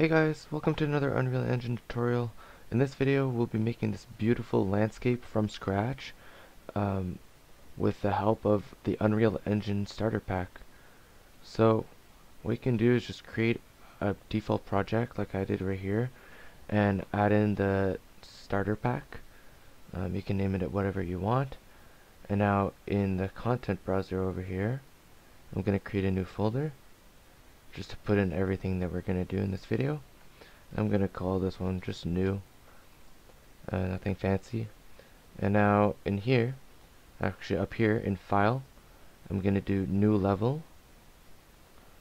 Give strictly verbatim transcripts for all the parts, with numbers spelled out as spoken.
Hey guys, welcome to another Unreal Engine tutorial. In this video we'll be making this beautiful landscape from scratch um, with the help of the Unreal Engine starter pack. So what you can do is just create a default project like I did right here and add in the starter pack. Um, you can name it whatever you want. And now in the content browser over here I'm going to create a new folder just to put in everything that we're going to do in this video. I'm going to call this one just new, uh, nothing fancy. And now in here, actually up here in file, I'm going to do new level,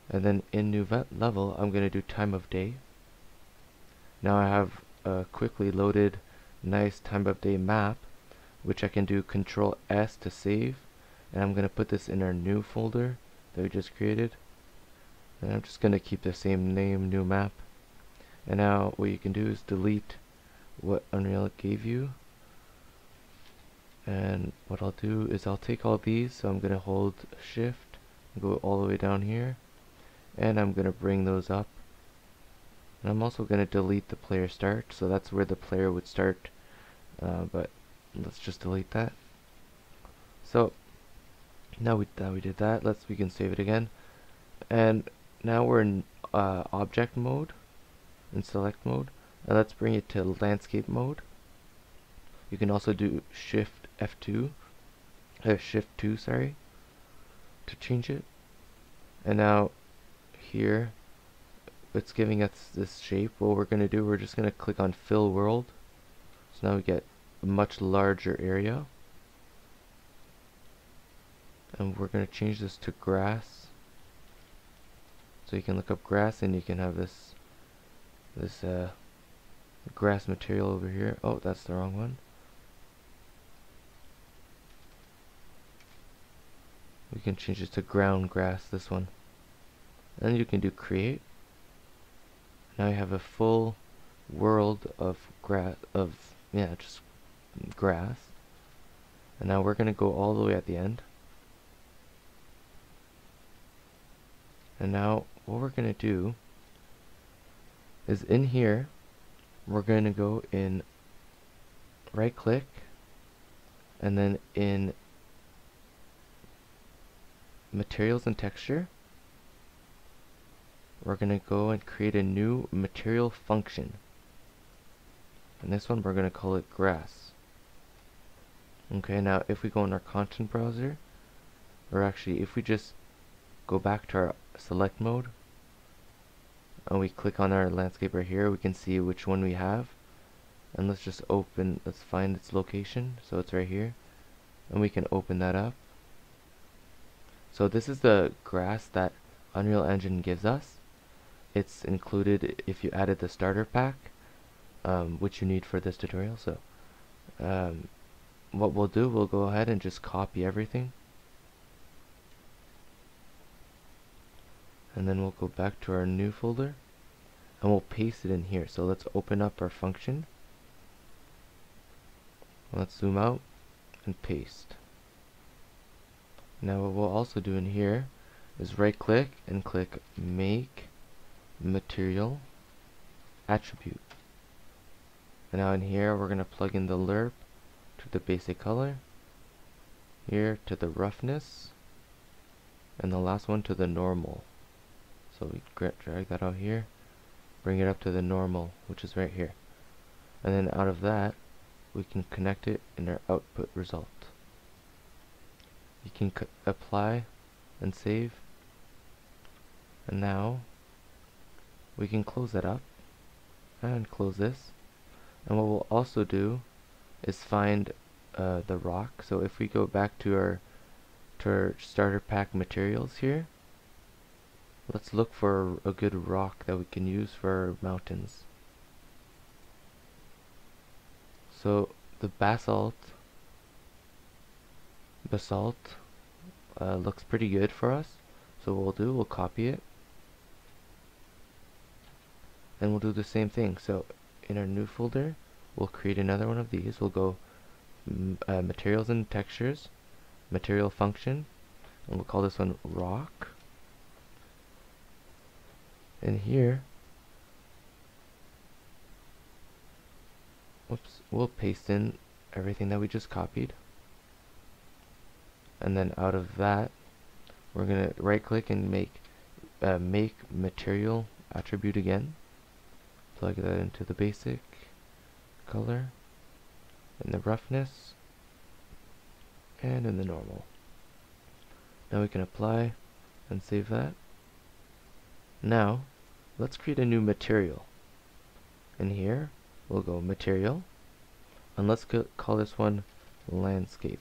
and then in new level I'm going to do time of day. Now I have a quickly loaded nice time of day map, which I can do control S to save, and I'm going to put this in our new folder that we just created. And I'm just going to keep the same name, new map. And now what you can do is delete what Unreal gave you. And what I'll do is I'll take all these, so I'm going to hold shift, go all the way down here, and I'm going to bring those up. And I'm also going to delete the player start, so that's where the player would start, uh, but let's just delete that. So now we, that we did that, let's we can save it again. And now we're in uh, object mode and select mode, and let's bring it to landscape mode. You can also do shift F two, uh, shift two, sorry, to change it. And now here it's giving us this shape. What we're going to do, we're just going to click on fill world, so now we get a much larger area, and we're going to change this to grass. So you can look up grass, and you can have this this uh, grass material over here. Oh, that's the wrong one. We can change this to ground grass, this one. And you can do create. Now you have a full world of grass, of yeah, just grass. And now we're gonna go all the way at the end. And now what we're going to do is in here we're going to go in right click, and then in materials and texture we're going to go and create a new material function, and this one we're going to call it grass. Okay, now if we go in our content browser, or actually if we just go back to our select mode and we click on our landscape right here, we can see which one we have. And let's just open, let's find its location, so it's right here, and we can open that up. So this is the grass that Unreal Engine gives us. It's included if you added the starter pack, um, which you need for this tutorial. So um, what we'll do, we'll go ahead and just copy everything, and then we'll go back to our new folder and we'll paste it in here. So let's open up our function, let's zoom out and paste. Now what we'll also do in here is right click and click make material attribute, and now in here we're gonna plug in the lerp to the basic color, here to the roughness, and the last one to the normal. So we drag that out here, bring it up to the normal, which is right here. And then out of that, we can connect it in our output result. You can c apply and save. And now we can close that up and close this. And what we'll also do is find uh, the rock. So if we go back to our, to our starter pack materials here, let's look for a good rock that we can use for mountains. So the basalt basalt uh, looks pretty good for us. So what we'll do, we'll copy it, and we'll do the same thing. So in our new folder, we'll create another one of these. We'll go uh, materials and textures, material function, and we'll call this one rock. And here Whoops, we'll paste in everything that we just copied, and then out of that we're gonna right click and make uh, make material attribute again, plug that into the basic color, in the roughness, and in the normal. Now we can apply and save that. Now let's create a new material. In here we'll go material, and let's call this one landscape.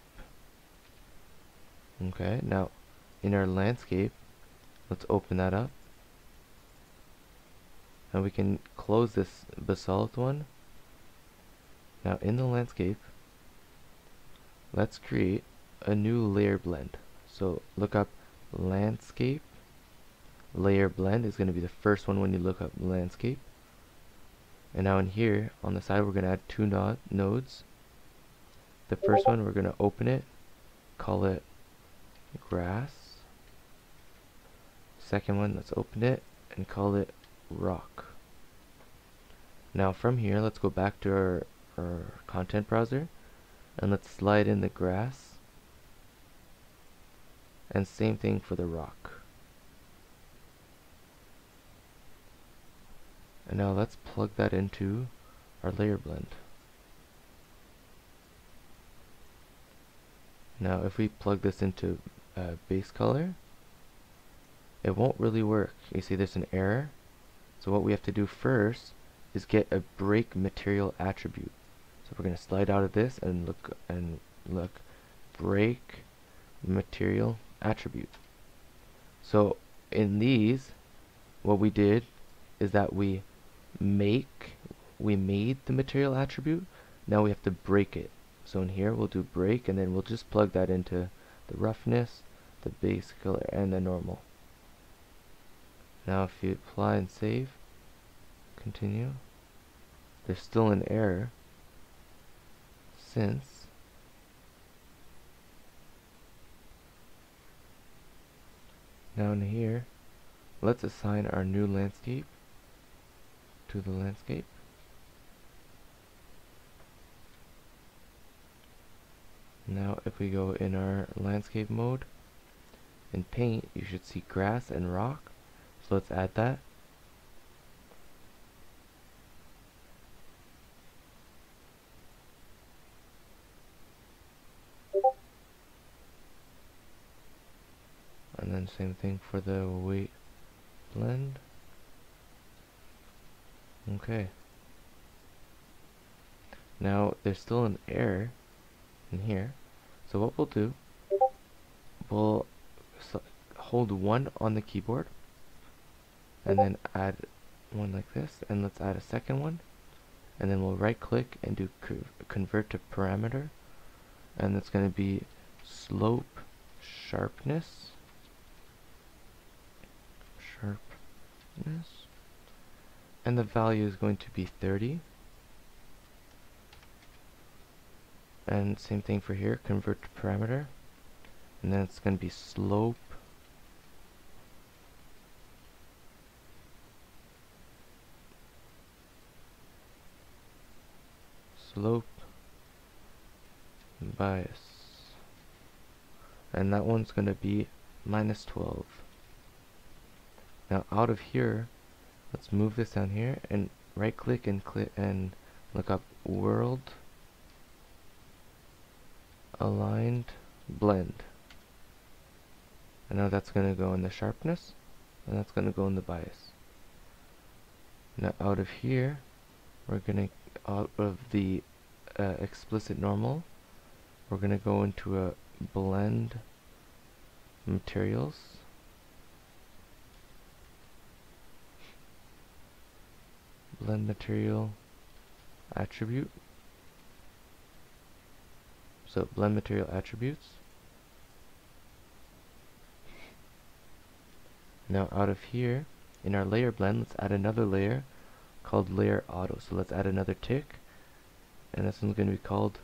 Okay, now in our landscape, let's open that up, and we can close this basalt one. Now in the landscape, let's create a new layer blend. So look up landscape. Layer blend is going to be the first one when you look up landscape. And now in here on the side, we're going to add two nod nodes. The first one, we're going to open it, call it grass. Second one, let's open it and call it rock. Now from here, let's go back to our, our content browser, and let's slide in the grass, and same thing for the rock. And now let's plug that into our layer blend. Now if we plug this into uh, base color, it won't really work. You see there's an error. So what we have to do first is get a break material attribute. So we're going to slide out of this and look and look break material attribute. So in these, what we did is that we make we made the material attribute. Now we have to break it. So in here we'll do break, and then we'll just plug that into the roughness, the base color, and the normal. Now if you apply and save, continue, there's still an error since now in here let's assign our new landscape to the landscape. Now if we go in our landscape mode, in paint you should see grass and rock, so let's add that. And then same thing for the weight blend. Okay. Now there's still an error in here. So what we'll do, we'll hold one on the keyboard and then add one like this, and let's add a second one, and then we'll right click and do convert to parameter, and that's going to be slope sharpness sharpness and the value is going to be thirty, and same thing for here, convert to parameter, and then it's going to be slope slope bias, and that one's going to be minus twelve. Now out of here, let's move this down here and right click and click and look up world aligned blend, and now that's going to go in the sharpness, and that's going to go in the bias. Now out of here, we're going to out of the uh, explicit normal, we're going to go into a blend materials, blend material attribute, so blend material attributes. Now out of here in our layer blend, let's add another layer called layer auto. So let's add another tick, and this one's going to be called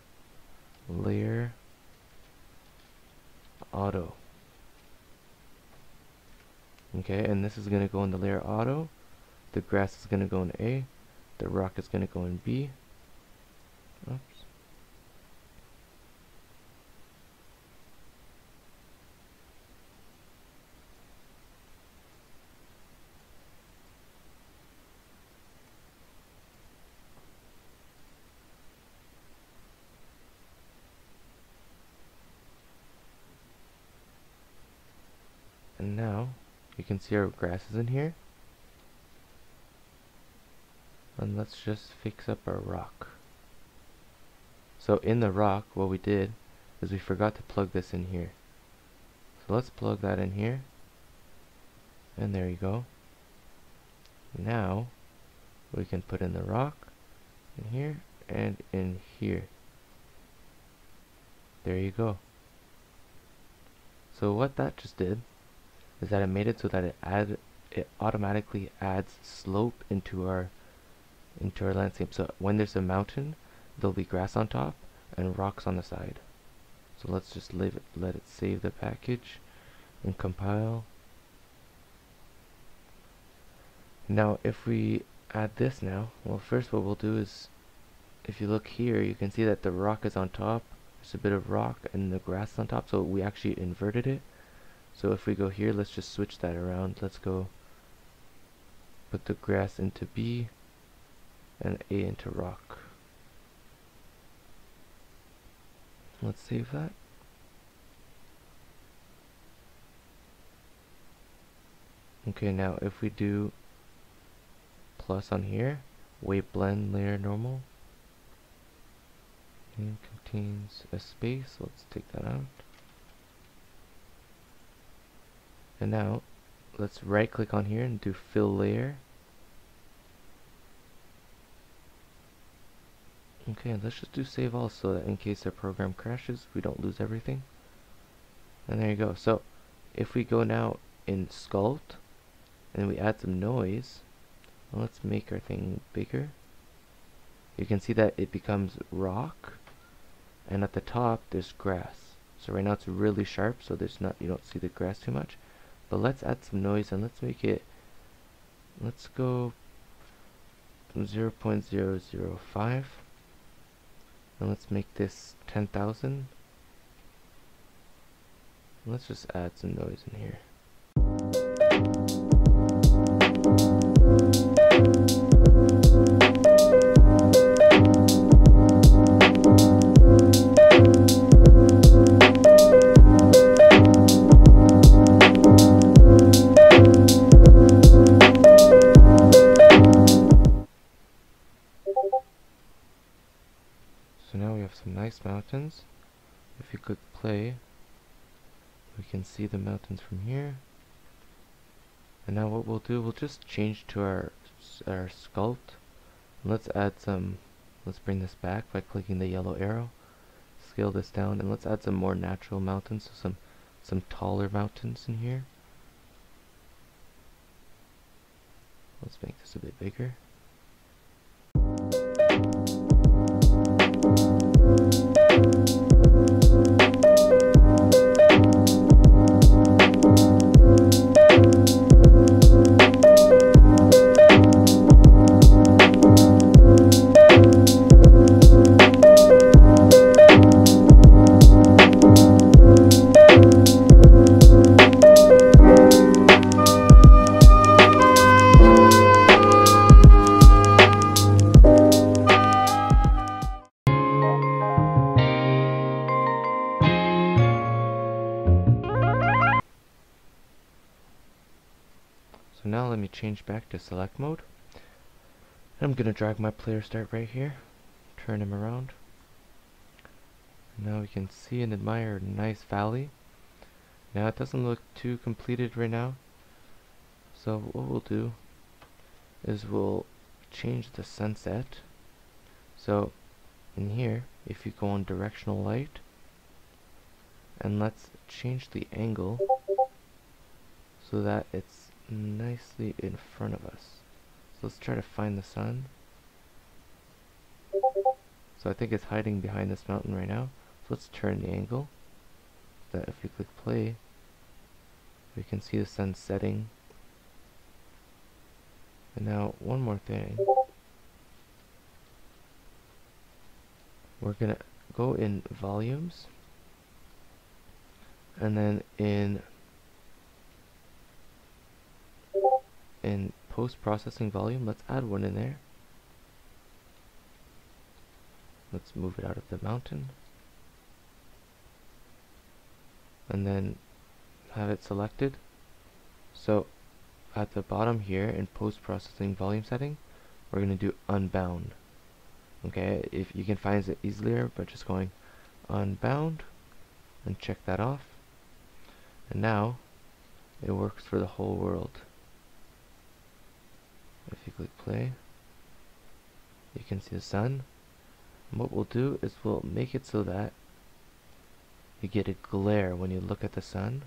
layer auto. Okay, and this is going to go in the layer auto, the grass is going to go in A, the rock is going to go in B, Oops. And now you can see our grass is in here. And let's just fix up our rock. So in the rock, what we did is we forgot to plug this in here. So let's plug that in here. And there you go. Now we can put in the rock in here and in here. There you go. So what that just did is that it made it so that it add it automatically adds slope into our into our landscape. So when there's a mountain, there'll be grass on top and rocks on the side. So let's just leave it, let it save the package and compile. Now if we add this now, well first what we'll do is, if you look here, you can see that the rock is on top, there's a bit of rock and the grass is on top, so we actually inverted it. So if we go here, let's just switch that around. Let's go put the grass into B and A into rock. Let's save that. Okay, now if we do plus on here, weight blend layer normal, and contains a space, let's take that out. And now let's right click on here and do fill layer. Okay, let's just do save all so that in case our program crashes, we don't lose everything. And there you go. So if we go now in sculpt and we add some noise, well, let's make our thing bigger. You can see that it becomes rock, and at the top there's grass. So right now it's really sharp, so there's not, you don't see the grass too much. But let's add some noise and let's make it, let's go from zero point zero zero five. And let's make this ten thousand. Let's just add some noise in here. Mountains. If you click play, we can see the mountains from here. And now what we'll do, we'll just change to our our sculpt. And let's add some, let's bring this back by clicking the yellow arrow, scale this down, and let's add some more natural mountains, so some some taller mountains in here. Let's make this a bit bigger. So now let me change back to select mode. I'm going to drag my player start right here, turn him around. Now we can see and admire a nice valley. Now it doesn't look too completed right now. So what we'll do is we'll change the sunset. So in here, if you go on directional light, and let's change the angle so that it's nicely in front of us. So let's try to find the sun. So I think it's hiding behind this mountain right now. So let's turn the angle so that if we click play, we can see the sun setting. And now one more thing. We're going to go in volumes, and then in in post-processing volume, let's add one in there. Let's move it out of the mountain, and then have it selected. So at the bottom here in post-processing volume setting, we're going to do unbound. Okay, if you can find it easier by just going unbound and check that off, and now it works for the whole world. If you click play, you can see the sun, and what we'll do is we'll make it so that you get a glare when you look at the sun.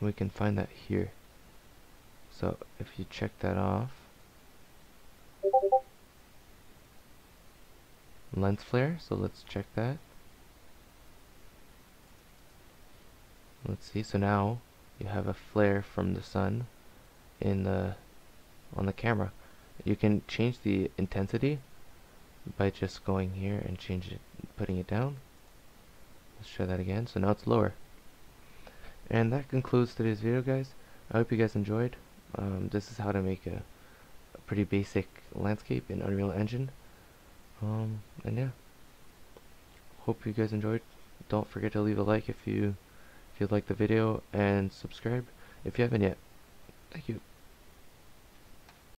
We can find that here. So if you check that off, lens flare, so let's check that. Let's see, so now you have a flare from the sun in the on the camera. You can change the intensity by just going here and change it, putting it down. Let's try that again, so now it's lower. And that concludes today's video, guys. I hope you guys enjoyed. Um, this is how to make a, a pretty basic landscape in Unreal Engine. Um, and yeah, hope you guys enjoyed. Don't forget to leave a like if you if you like the video, and subscribe if you haven't yet. Thank you.